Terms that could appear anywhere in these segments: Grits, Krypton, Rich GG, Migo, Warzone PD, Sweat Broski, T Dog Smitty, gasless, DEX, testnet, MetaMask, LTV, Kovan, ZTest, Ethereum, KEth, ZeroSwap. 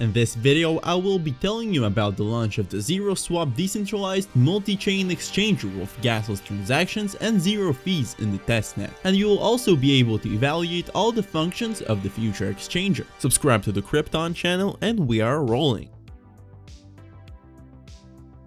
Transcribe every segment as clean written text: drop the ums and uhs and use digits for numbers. In this video, I will be telling you about the launch of the ZeroSwap decentralized multi-chain exchange with gasless transactions and zero fees in the testnet, and you will also be able to evaluate all the functions of the future exchanger. Subscribe to the Krypton channel and we are rolling.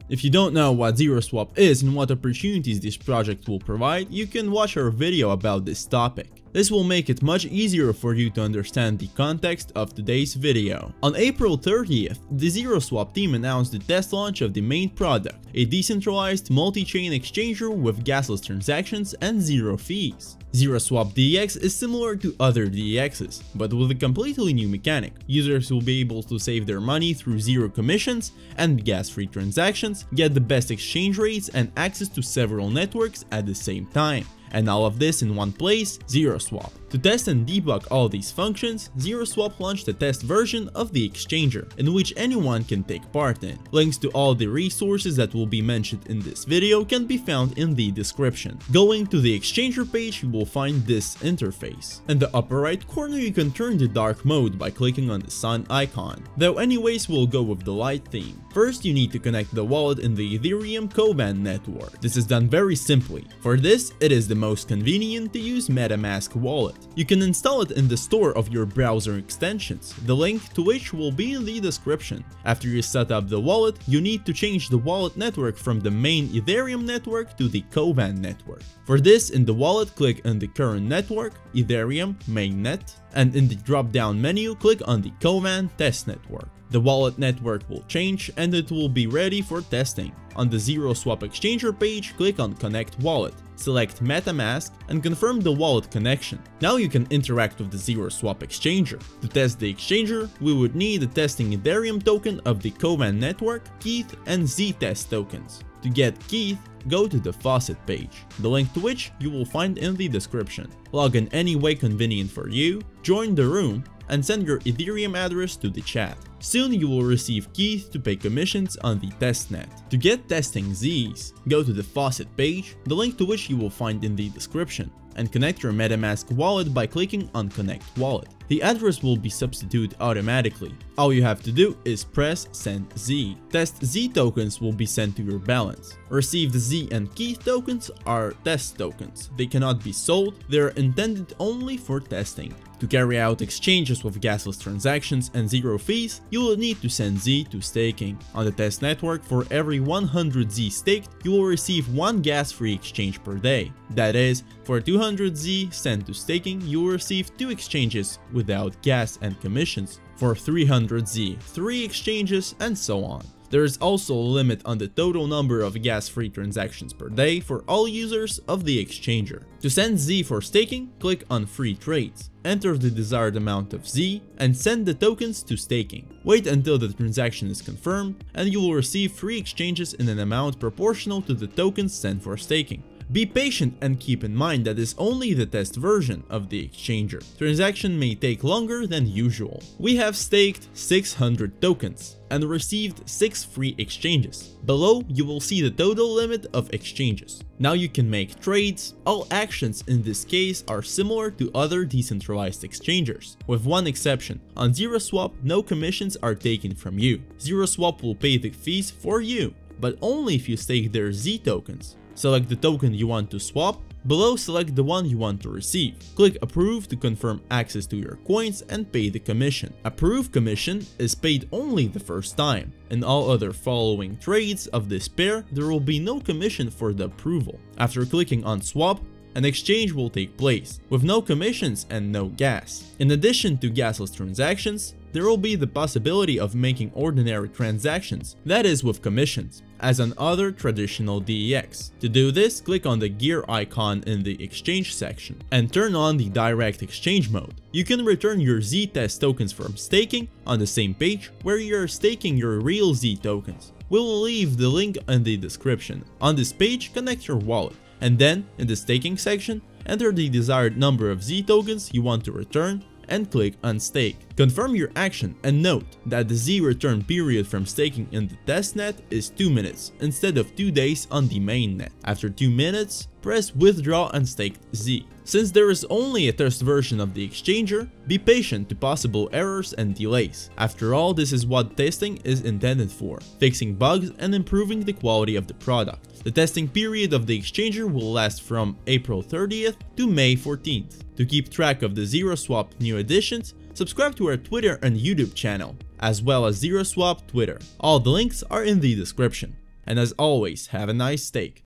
If you don't know what ZeroSwap is and what opportunities this project will provide, you can watch our video about this topic. This will make it much easier for you to understand the context of today's video. On April 30th, the ZeroSwap team announced the test launch of the main product, a decentralized multi-chain exchanger with gasless transactions and zero fees. ZeroSwap DEX is similar to other DEXs, but with a completely new mechanic. Users will be able to save their money through zero commissions and gas-free transactions, get the best exchange rates and access to several networks at the same time. And all of this in one place, ZeroSwap. To test and debug all these functions, ZeroSwap launched a test version of the exchanger, in which anyone can take part in. Links to all the resources that will be mentioned in this video can be found in the description. Going to the exchanger page, you will find this interface. In the upper right corner, you can turn to dark mode by clicking on the sun icon, though anyways we'll go with the light theme. First, you need to connect the wallet in the Ethereum Kovan network. This is done very simply. For this, it is the most convenient to use MetaMask wallet. You can install it in the store of your browser extensions, the link to which will be in the description. After you set up the wallet, you need to change the wallet network from the main Ethereum network to the Kovan network. For this, in the wallet, click on the current network, Ethereum mainnet, and in the drop-down menu, click on the Kovan test network. The wallet network will change and it will be ready for testing. On the ZeroSwap exchanger page, click on Connect Wallet, select MetaMask and confirm the wallet connection. Now you can interact with the ZeroSwap exchanger. To test the exchanger, we would need a testing Ethereum token of the Kovan network, KEth and ZTest tokens. To get KEth, go to the faucet page, the link to which you will find in the description. Log in any way convenient for you, join the room and send your Ethereum address to the chat. Soon you will receive KEth to pay commissions on the testnet. To get testing Zs, go to the faucet page, the link to which you will find in the description, and connect your MetaMask wallet by clicking on Connect Wallet. The address will be substituted automatically. All you have to do is press Send Z. Test Z tokens will be sent to your balance. Received Z and KEth tokens are test tokens. They cannot be sold, they are intended only for testing. To carry out exchanges with gasless transactions and zero fees, you will need to send Z to staking. On the test network, for every 100 Z staked, you will receive one gas-free exchange per day. That is, for 200 Z sent to staking, you will receive 2 exchanges without gas and commissions, for 300 Z, 3 exchanges, and so on. There is also a limit on the total number of gas-free transactions per day for all users of the exchanger. To send Z for staking, click on Free Trades, enter the desired amount of Z, and send the tokens to staking. Wait until the transaction is confirmed, and you will receive free exchanges in an amount proportional to the tokens sent for staking. Be patient and keep in mind that is only the test version of the exchanger. Transaction may take longer than usual. We have staked 600 tokens and received 6 free exchanges. Below you will see the total limit of exchanges. Now you can make trades. All actions in this case are similar to other decentralized exchangers, with one exception. On ZeroSwap, no commissions are taken from you. ZeroSwap will pay the fees for you, but only if you stake their Z tokens. Select the token you want to swap, below select the one you want to receive. Click Approve to confirm access to your coins and pay the commission. Approve commission is paid only the first time. In all other following trades of this pair, there will be no commission for the approval. After clicking on Swap, an exchange will take place, with no commissions and no gas. In addition to gasless transactions, there will be the possibility of making ordinary transactions, that is with commissions, as on other traditional DEX. To do this, click on the gear icon in the exchange section and turn on the direct exchange mode. You can return your ZTest tokens from staking on the same page where you are staking your real Z tokens. We will leave the link in the description. On this page, connect your wallet, and then, in the staking section, enter the desired number of Z tokens you want to return and click Unstake. Confirm your action and note that the Z return period from staking in the testnet is 2 minutes instead of 2 days on the mainnet. After 2 minutes, press withdraw and stake Z. Since there is only a test version of the exchanger, be patient to possible errors and delays. After all, this is what testing is intended for, fixing bugs and improving the quality of the product. The testing period of the exchanger will last from April 30th to May 14th. To keep track of the ZeroSwap new additions, subscribe to our Twitter and YouTube channel, as well as ZeroSwap Twitter. All the links are in the description. And as always, have a nice stake.